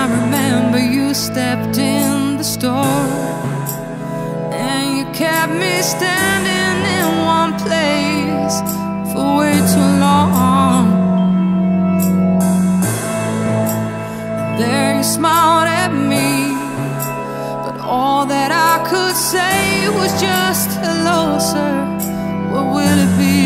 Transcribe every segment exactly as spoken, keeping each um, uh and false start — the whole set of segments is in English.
I remember you stepped in the store and you kept me standing in one place for way too long. And there you smiled at me, but all that I could say was just, "Hello, sir, what will it be?"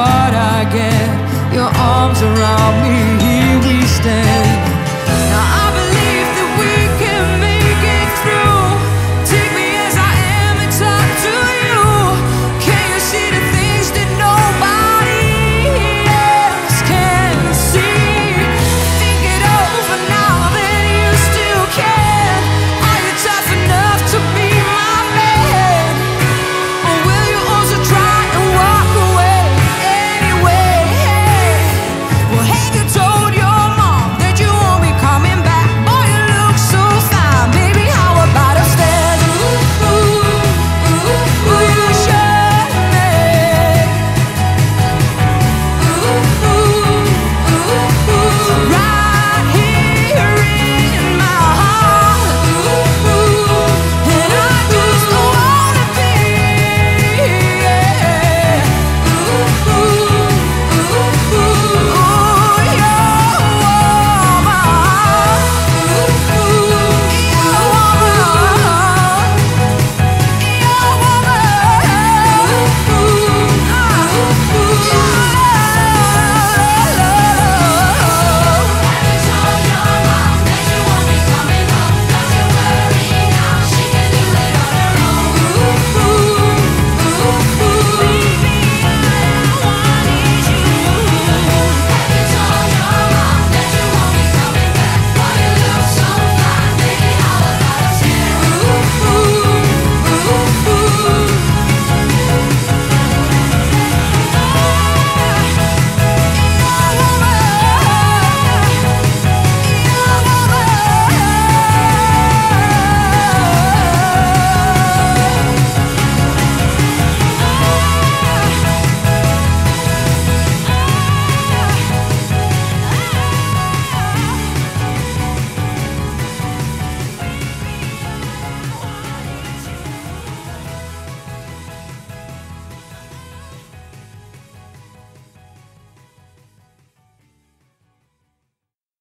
What I get, your arms around me, here we stand.